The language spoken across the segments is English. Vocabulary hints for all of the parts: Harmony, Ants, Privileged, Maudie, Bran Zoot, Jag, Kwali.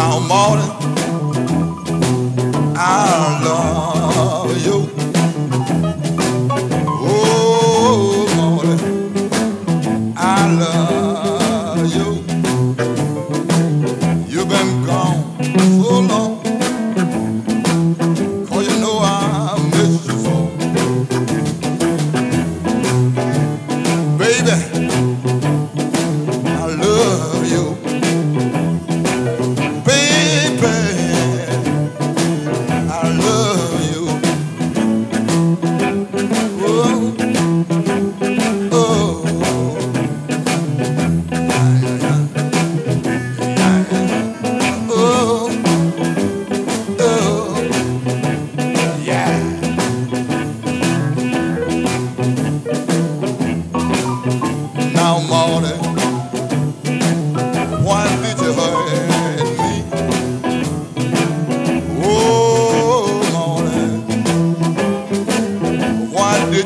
now, Maudie, I love you. Oh, Maudie, I love you. You've been gone so long, 'cause you know I missed you so. Baby, I love you. Why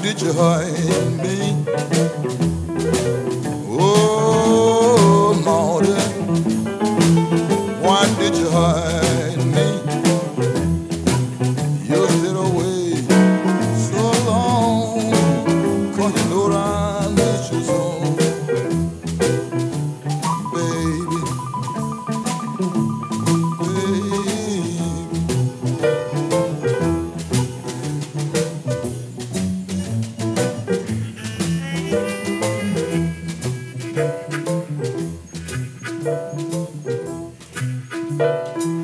did you hurt me? Oh, Maudie, why did you hurt me? You stayed away so long, 'cause you know I miss you so. Baby,